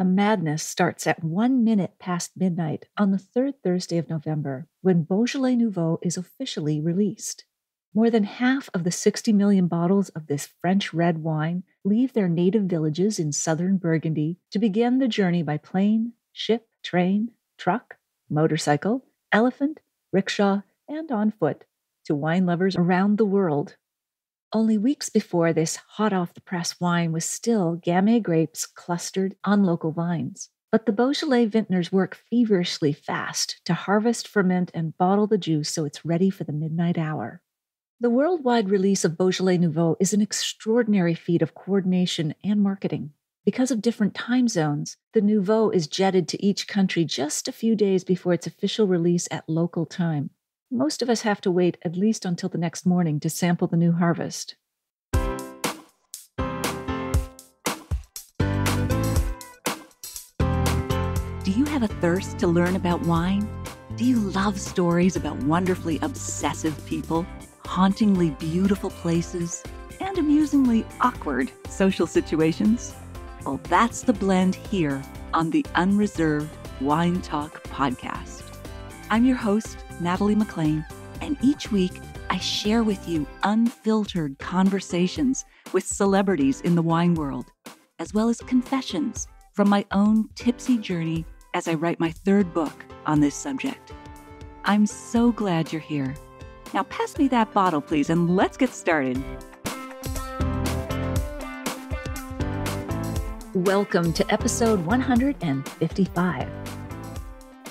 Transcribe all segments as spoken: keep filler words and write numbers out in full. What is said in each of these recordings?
The madness starts at one minute past midnight on the third Thursday of November, when Beaujolais Nouveau is officially released. More than half of the sixty million bottles of this French red wine leave their native villages in southern Burgundy to begin the journey by plane, ship, train, truck, motorcycle, elephant, rickshaw, and on foot to wine lovers around the world. Only weeks before, this hot-off-the-press wine was still Gamay grapes clustered on local vines. But the Beaujolais vintners work feverishly fast to harvest, ferment, and bottle the juice so it's ready for the midnight hour. The worldwide release of Beaujolais Nouveau is an extraordinary feat of coordination and marketing. Because of different time zones, the Nouveau is jetted to each country just a few days before its official release at local time. Most of us have to wait at least until the next morning to sample the new harvest. Do you have a thirst to learn about wine? Do you love stories about wonderfully obsessive people, hauntingly beautiful places, and amusingly awkward social situations? Well, that's the blend here on the Unreserved Wine Talk podcast. I'm your host, Natalie MacLean, and each week I share with you unfiltered conversations with celebrities in the wine world, as well as confessions from my own tipsy journey as I write my third book on this subject. I'm so glad you're here. Now pass me that bottle, please, and let's get started. Welcome to episode one hundred fifty-five.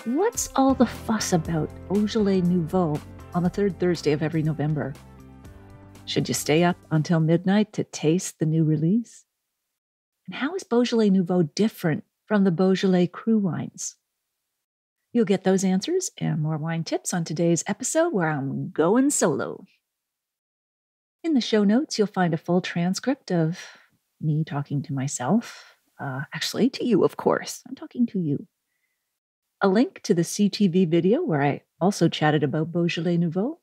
What's all the fuss about Beaujolais Nouveau on the third Thursday of every November? Should you stay up until midnight to taste the new release? And how is Beaujolais Nouveau different from the Beaujolais Cru wines? You'll get those answers and more wine tips on today's episode where I'm going solo. In the show notes, you'll find a full transcript of me talking to myself. Uh, actually, to you, of course. I'm talking to you. A link to the C T V video where I also chatted about Beaujolais Nouveau,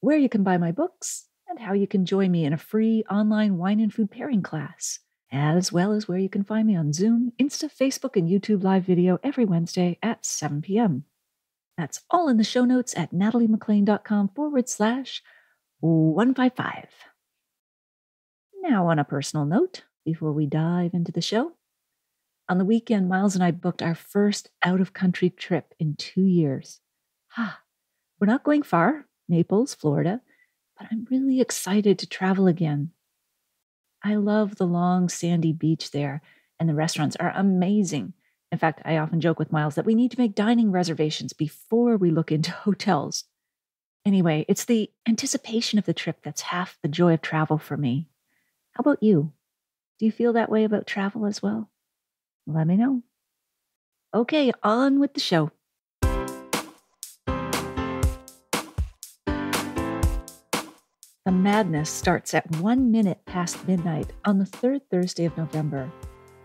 where you can buy my books, and how you can join me in a free online wine and food pairing class, as well as where you can find me on Zoom, Insta, Facebook, and YouTube live video every Wednesday at seven p m That's all in the show notes at nataliemaclean.com forward slash 155. Now, on a personal note, before we dive into the show, on the weekend, Miles and I booked our first out-of-country trip in two years. Ah, we're not going far, Naples, Florida, but I'm really excited to travel again. I love the long sandy beach there, and the restaurants are amazing. In fact, I often joke with Miles that we need to make dining reservations before we look into hotels. Anyway, it's the anticipation of the trip that's half the joy of travel for me. How about you? Do you feel that way about travel as well? Let me know. Okay, on with the show. The madness starts at one minute past midnight on the third Thursday of November,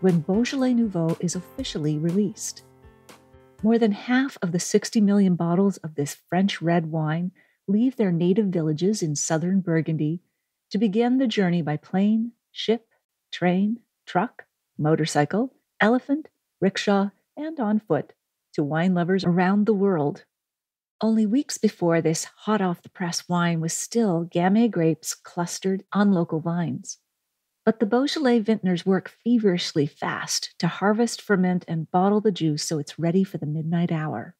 when Beaujolais Nouveau is officially released. More than half of the sixty million bottles of this French red wine leave their native villages in southern Burgundy to begin the journey by plane, ship, train, truck, motorcycle, elephant, rickshaw, and on foot to wine lovers around the world. Only weeks before, this hot-off-the-press wine was still Gamay grapes clustered on local vines. But the Beaujolais vintners work feverishly fast to harvest, ferment, and bottle the juice so it's ready for the midnight hour.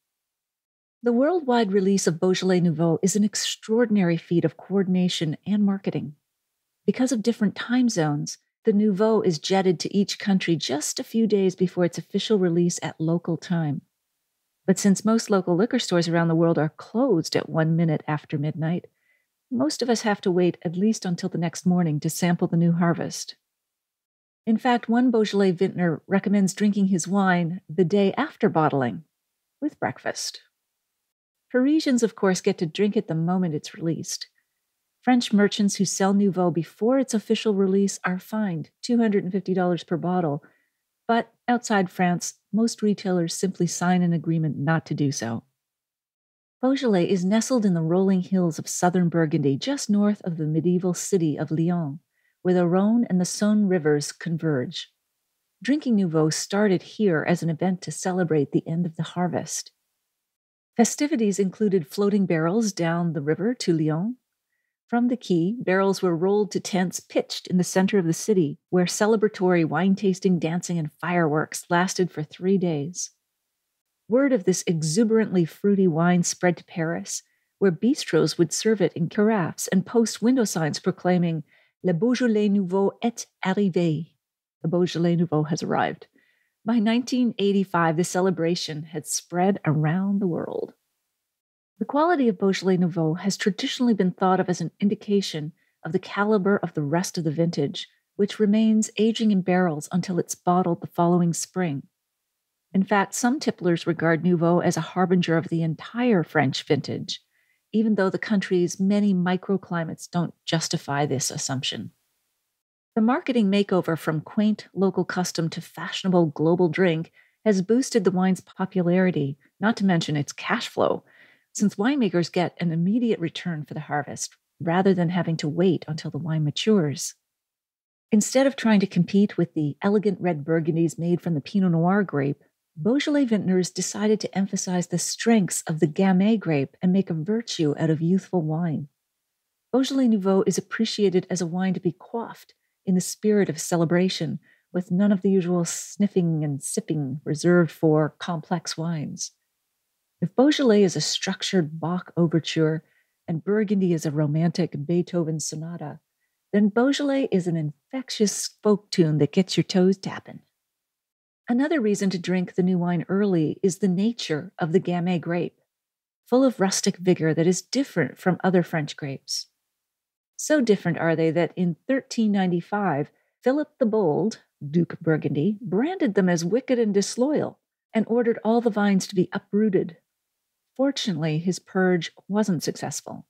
The worldwide release of Beaujolais Nouveau is an extraordinary feat of coordination and marketing. Because of different time zones, the Nouveau is jetted to each country just a few days before its official release at local time. But since most local liquor stores around the world are closed at one minute after midnight, most of us have to wait at least until the next morning to sample the new harvest. In fact, one Beaujolais vintner recommends drinking his wine the day after bottling, with breakfast. Parisians, of course, get to drink it the moment it's released. French merchants who sell Nouveau before its official release are fined two hundred fifty dollars per bottle, but outside France, most retailers simply sign an agreement not to do so. Beaujolais is nestled in the rolling hills of southern Burgundy, just north of the medieval city of Lyon, where the Rhone and the Saône rivers converge. Drinking Nouveau started here as an event to celebrate the end of the harvest. Festivities included floating barrels down the river to Lyon. From the quay, barrels were rolled to tents pitched in the center of the city, where celebratory wine-tasting, dancing, and fireworks lasted for three days. Word of this exuberantly fruity wine spread to Paris, where bistros would serve it in carafes and post window signs proclaiming, "Le Beaujolais Nouveau est arrivé." The Beaujolais Nouveau has arrived. By nineteen eighty-five, the celebration had spread around the world. The quality of Beaujolais Nouveau has traditionally been thought of as an indication of the caliber of the rest of the vintage, which remains aging in barrels until it's bottled the following spring. In fact, some tipplers regard Nouveau as a harbinger of the entire French vintage, even though the country's many microclimates don't justify this assumption. The marketing makeover from quaint local custom to fashionable global drink has boosted the wine's popularity, not to mention its cash flow, since winemakers get an immediate return for the harvest, rather than having to wait until the wine matures. Instead of trying to compete with the elegant red Burgundies made from the Pinot Noir grape, Beaujolais vintners decided to emphasize the strengths of the Gamay grape and make a virtue out of youthful wine. Beaujolais Nouveau is appreciated as a wine to be quaffed in the spirit of celebration, with none of the usual sniffing and sipping reserved for complex wines. If Beaujolais is a structured Bach overture and Burgundy is a romantic Beethoven sonata, then Beaujolais is an infectious folk tune that gets your toes tapping. Another reason to drink the new wine early is the nature of the Gamay grape, full of rustic vigor that is different from other French grapes. So different are they that in thirteen ninety-five, Philip the Bold, Duke of Burgundy, branded them as wicked and disloyal and ordered all the vines to be uprooted. Fortunately, his purge wasn't successful.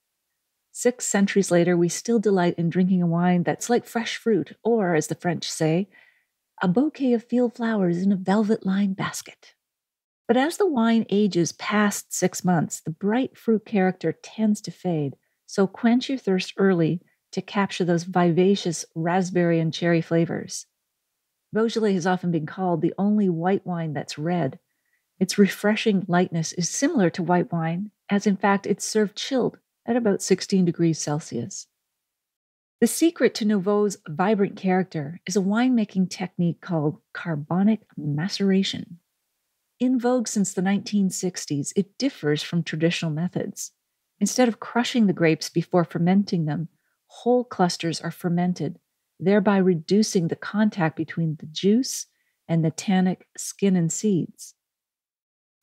Six centuries later, we still delight in drinking a wine that's like fresh fruit, or, as the French say, a bouquet of field flowers in a velvet-lined basket. But as the wine ages past six months, the bright fruit character tends to fade, so quench your thirst early to capture those vivacious raspberry and cherry flavors. Beaujolais has often been called the only white wine that's red. Its refreshing lightness is similar to white wine, as in fact it's served chilled at about sixteen degrees Celsius. The secret to Nouveau's vibrant character is a winemaking technique called carbonic maceration. In vogue since the nineteen sixties, it differs from traditional methods. Instead of crushing the grapes before fermenting them, whole clusters are fermented, thereby reducing the contact between the juice and the tannic skin and seeds.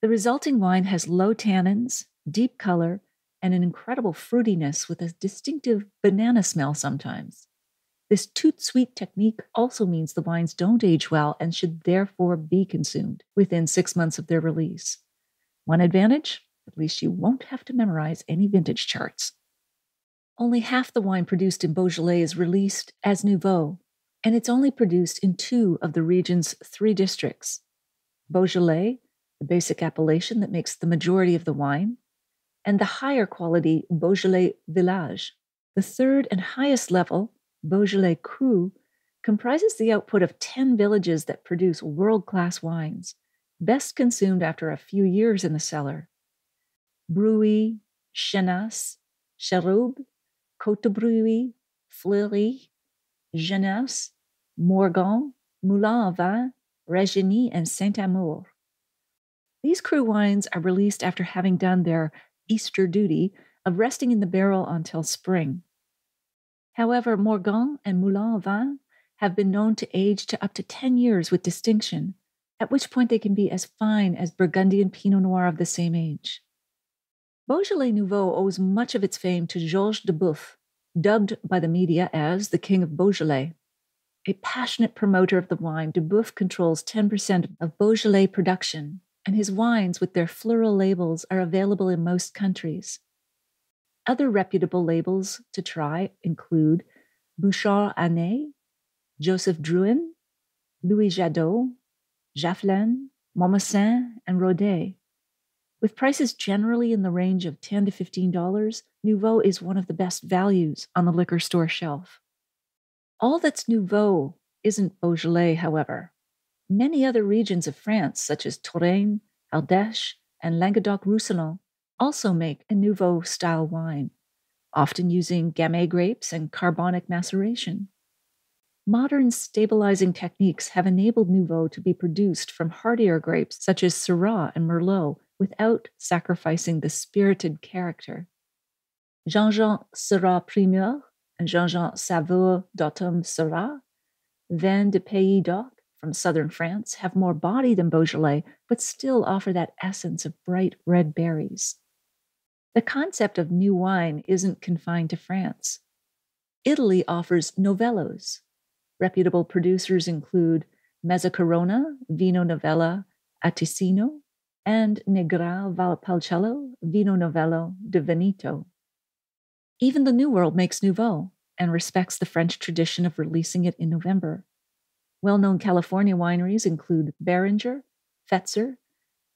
The resulting wine has low tannins, deep color, and an incredible fruitiness with a distinctive banana smell sometimes. This toot-sweet technique also means the wines don't age well and should therefore be consumed within six months of their release. One advantage? At least you won't have to memorize any vintage charts. Only half the wine produced in Beaujolais is released as Nouveau, and it's only produced in two of the region's three districts: Beaujolais, the basic appellation that makes the majority of the wine, and the higher quality Beaujolais Village. The third and highest level, Beaujolais Cru, comprises the output of ten villages that produce world-class wines, best consumed after a few years in the cellar. Brouilly, Chénas, Chiroubles, Côte de Brouilly, Fleurie, Juliénas, Morgon, Moulin-à-Vent, Régnié, and Saint-Amour. These cru wines are released after having done their Easter duty of resting in the barrel until spring. However, Morgon and Moulin-à-Vent have been known to age to up to ten years with distinction, at which point they can be as fine as Burgundy and Pinot Noir of the same age. Beaujolais Nouveau owes much of its fame to Georges Duboeuf, dubbed by the media as the King of Beaujolais. A passionate promoter of the wine, Duboeuf controls ten percent of Beaujolais production, and his wines with their floral labels are available in most countries. Other reputable labels to try include Bouchard-Anay, Joseph Druin, Louis Jadot, Jaffelin, Mommoussin, and Rhone. With prices generally in the range of ten dollars to fifteen dollars, Nouveau is one of the best values on the liquor store shelf. All that's Nouveau isn't Beaujolais, however. many other regions of France, such as Touraine, Ardèche, and Languedoc-Roussillon, also make a Nouveau-style wine, often using Gamay grapes and carbonic maceration. Modern stabilizing techniques have enabled Nouveau to be produced from hardier grapes such as Syrah and Merlot without sacrificing the spirited character. Jean-Jean Syrah Primeur and Jean-Jean Saveur d'Automne Syrah, Vins de Pays d'Oc from southern France, have more body than Beaujolais, but still offer that essence of bright red berries. The concept of new wine isn't confined to France. Italy offers novellos. Reputable producers include Mezzacorona, Vino Novella, Atticino, and Negral Valpelcello, Vino Novello di Veneto. Even the New World makes Nouveau and respects the French tradition of releasing it in November. Well-known California wineries include Beringer, Fetzer,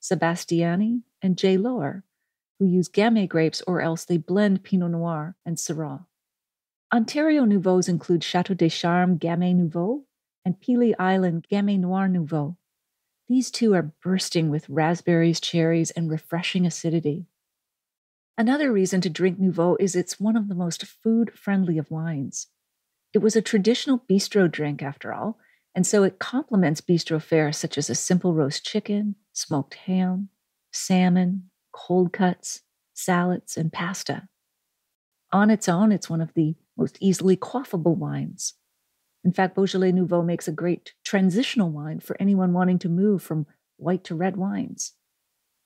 Sebastiani, and J. Lohr, who use Gamay grapes or else they blend Pinot Noir and Syrah. Ontario Nouveaux include Château des Charmes Gamay Nouveau and Pelee Island Gamay Noir Nouveau. These two are bursting with raspberries, cherries, and refreshing acidity. Another reason to drink Nouveau is it's one of the most food-friendly of wines. It was a traditional bistro drink, after all, and so it complements bistro fare such as a simple roast chicken, smoked ham, salmon, cold cuts, salads, and pasta. On its own, it's one of the most easily quaffable wines. In fact, Beaujolais Nouveau makes a great transitional wine for anyone wanting to move from white to red wines.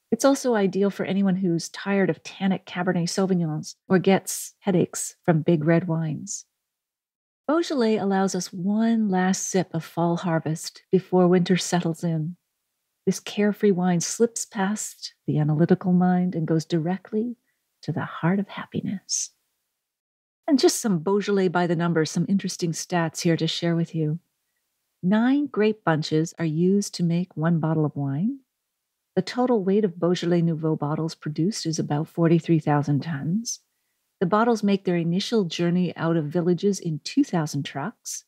It's also ideal for anyone who's tired of tannic Cabernet Sauvignons or gets headaches from big red wines. Beaujolais allows us one last sip of fall harvest before winter settles in. This carefree wine slips past the analytical mind and goes directly to the heart of happiness. And just some Beaujolais by the numbers, some interesting stats here to share with you. Nine grape bunches are used to make one bottle of wine. The total weight of Beaujolais Nouveau bottles produced is about forty-three thousand tons. The bottles make their initial journey out of villages in two thousand trucks.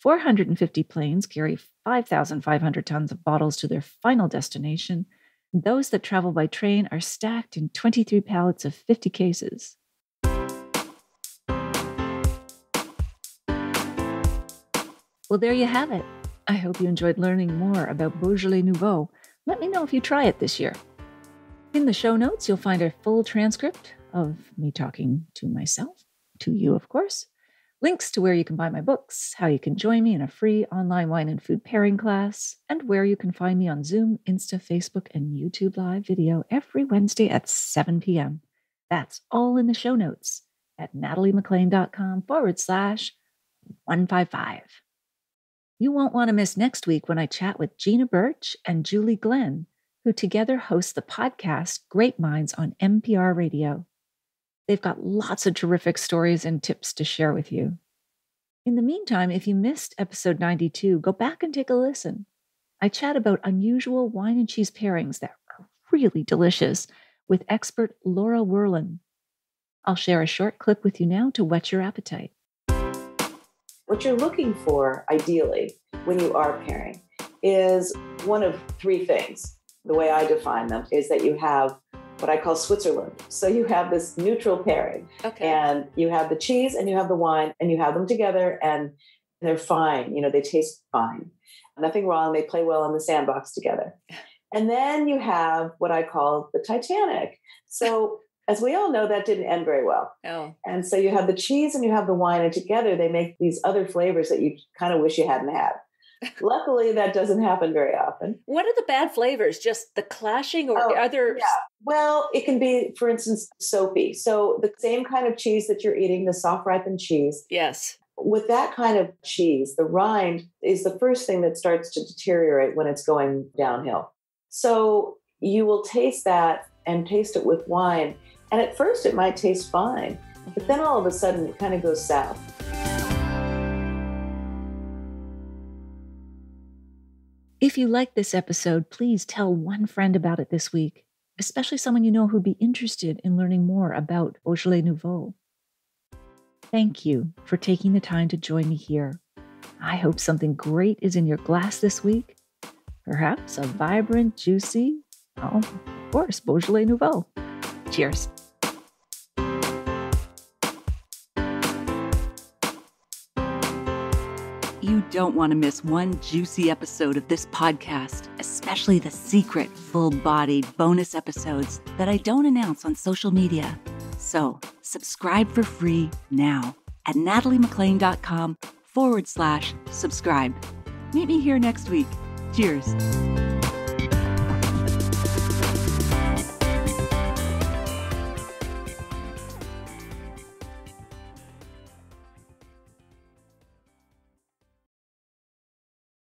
four hundred fifty planes carry five thousand five hundred tons of bottles to their final destination. Those that travel by train are stacked in twenty-three pallets of fifty cases. Well, there you have it. I hope you enjoyed learning more about Beaujolais Nouveau. Let me know if you try it this year. In the show notes, you'll find a full transcript of me talking to myself, to you, of course, links to where you can buy my books, how you can join me in a free online wine and food pairing class, and where you can find me on Zoom, Insta, Facebook, and YouTube live video every Wednesday at seven p m That's all in the show notes at nataliemaclean.com forward slash 155. You won't want to miss next week when I chat with Gina Birch and Julie Glenn, who together host the podcast Grape Minds on N P R Radio. They've got lots of terrific stories and tips to share with you. In the meantime, if you missed episode ninety-two, go back and take a listen. I chat about unusual wine and cheese pairings that are really delicious with expert Laura Werlin. I'll share a short clip with you now to whet your appetite. What you're looking for, ideally, when you are pairing is one of three things. The way I define them is that you have what I call Switzerland. So you have this neutral pairing, okay, and you have the cheese and you have the wine and you have them together and they're fine. You know, they taste fine, nothing wrong. They play well in the sandbox together. And then you have what I call the Titanic. So as we all know, that didn't end very well. Oh. And so you have the cheese and you have the wine, and together they make these other flavors that you kind of wish you hadn't had. Luckily, that doesn't happen very often. What are the bad flavors? Just the clashing or oh, other? Yeah. Well, it can be, for instance, soapy. So the same kind of cheese that you're eating, the soft ripened cheese. Yes. With that kind of cheese, the rind is the first thing that starts to deteriorate when it's going downhill. So you will taste that and taste it with wine. And at first it might taste fine, but then all of a sudden it kind of goes south. If you like this episode, please tell one friend about it this week, especially someone you know who'd be interested in learning more about Beaujolais Nouveau. Thank you for taking the time to join me here. I hope something great is in your glass this week. perhaps a vibrant, juicy, oh, of course, Beaujolais Nouveau. Cheers. You don't want to miss one juicy episode of this podcast, especially the secret, full-bodied bonus episodes that I don't announce on social media. So subscribe for free now at natalie maclean dot com forward slash subscribe. Meet me here next week. Cheers.